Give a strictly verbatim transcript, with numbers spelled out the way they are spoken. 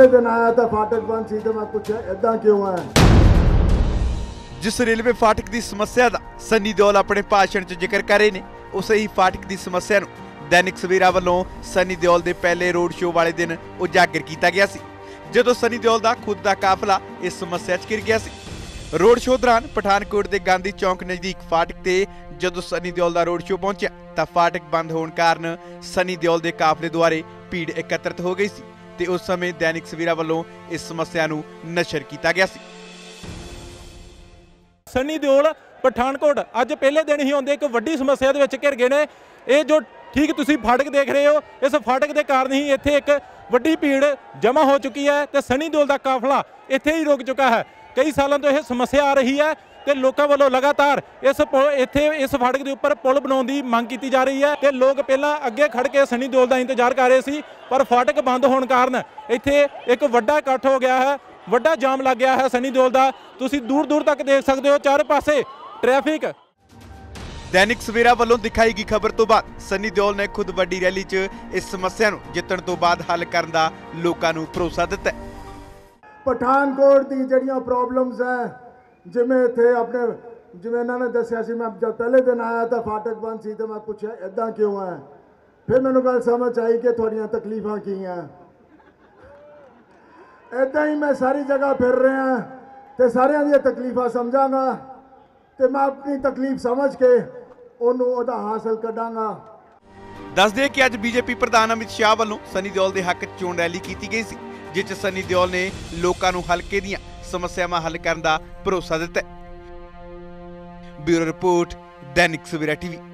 पहले दिन आया था फाटक बंद सीधे मैं कुछ ऐसा क्यों है। जिस रेलवे फाटक की समस्या का सनी देओल अपने भाषण च जिक्र कर रहे हैं, उस ही फाटक की समस्या दैनिक सवेरा वालों सनी देओल के पहले रोड शो वाले दिन उजागर किया गया सी, जदों सनी देओल का खुद का काफिला इस समस्या च घिर गया सी। रोड शो दौरान पठानकोट के गांधी चौंक नज़दीक फाटक से जदों सनी देओल का रोड शो पहुंचा तो फाटक बंद होने कारण सनी देओल के काफिले द्वारे भीड़ एकत्रित हो गई सी ते उस समय दैनिक सवेरा वालों इस समस्या नूं नशर किया गया सी। सनी देओल पठानकोट अज पहले दिन ही आते एक वड्डी समस्या घिर गए हैं। ये जो ठीक तुसीं फाटक देख रहे हो, इस फाटक के कारण ही इत्थे एक वड्डी भीड़ जमा हो चुकी है तो सनी देओल का काफिला इत्थे ही रुक चुका है। कई सालों तो यह समस्या आ रही है तो लोगों वालों लगातार इस इत्थे इस फाटक के उपर पुल बनाने की मांग की जा रही है। तो लोग पहला अगे खड़ के सनी देओल का इंतजार कर रहे थे, पर फाटक बंद होने कारण इत्थे एक वड्डा इकट्ठ हो गया है, वड्डा जाम लग गया है। सनी देओल दा तुसीं दूर दूर तक देख सकते हो, चार पासे ट्रैफिक। दैनिक सवेरा वालों दिखाई गई खबर तो बाद सनी देओल ने खुद वड्डी रैली च इस समस्या नूं जितण तो बाद हल करन दा लोकां नूं भरोसा दिता। पठानकोट दी जिहड़ियां प्रॉब्लम्स है जिवें इत्थे अपने जिवें इन्हां ने दस्सिया सी, मैं जब पहले दिन आया तो फाटक बंद सी ते मैं पुछिया इदां क्यों है, फिर मैनूं गल समझ आई कि तुहाड़ियां तकलीफां की हैं। इदा ही मैं सारी जगह फिर रहा तो सारिया दी तकलीफा समझांगा तो मैं अपनी तकलीफ समझ के ओनू ओदा हासिल कढ़ांगा। दस दे कि अज बीजेपी प्रधान अमित शाह वालों सनी देओल के हक चोन रैली की गई सी, जिस सनी देओल ने लोगों नूं हलके दीआं समस्यावां हल करन दा भरोसा दिता। Bureau report Dainik Savera TV.